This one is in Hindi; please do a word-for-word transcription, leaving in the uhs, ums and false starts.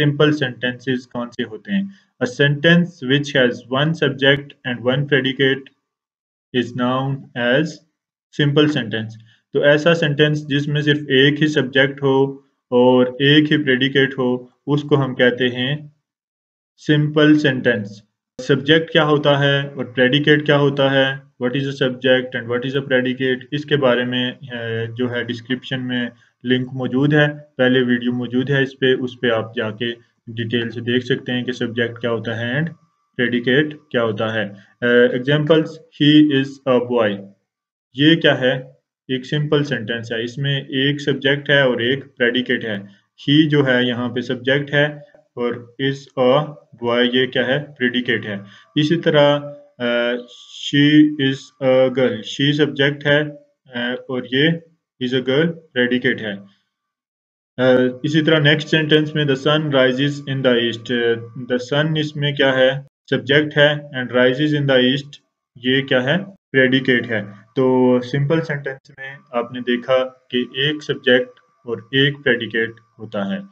सिंपल सेंटेंसेस कौन से होते हैं? A sentence which has one subject and one predicate is known as simple sentence. तो ऐसा सेंटेंस जिसमें सिर्फ एक ही सब्जेक्ट हो और एक ही प्रेडिकेट हो उसको हम कहते हैं सिंपल सेंटेंस। सब्जेक्ट क्या होता है और प्रेडिकेट क्या होता है, what is a subject and what is a predicate, इसके बारे में जो है डिस्क्रिप्शन में लिंक मौजूद है, पहले वीडियो मौजूद है इस पे, उस पे आप जाके डिटेल से देख सकते हैं कि सब्जेक्ट क्या होता है एंड प्रेडिकेट क्या होता है। Examples, he is a boy, ये क्या है? एक सिंपल सेंटेंस है, इसमें एक सब्जेक्ट है और एक प्रेडिकेट है। ही जो है यहाँ पे सब्जेक्ट है और इज अ बॉय ये क्या है? प्रेडिकेट है। इसी तरह she is a girl, she subject है uh, और ये इज अ गर्ल प्रेडिकेट है। uh, इसी तरह नेक्स्ट सेंटेंस में the sun rises in the east, the sun इसमें क्या है? सब्जेक्ट है and rises in the east ये क्या है? प्रेडिकेट है। तो सिंपल सेंटेंस में आपने देखा कि एक सब्जेक्ट और एक प्रेडिकेट होता है।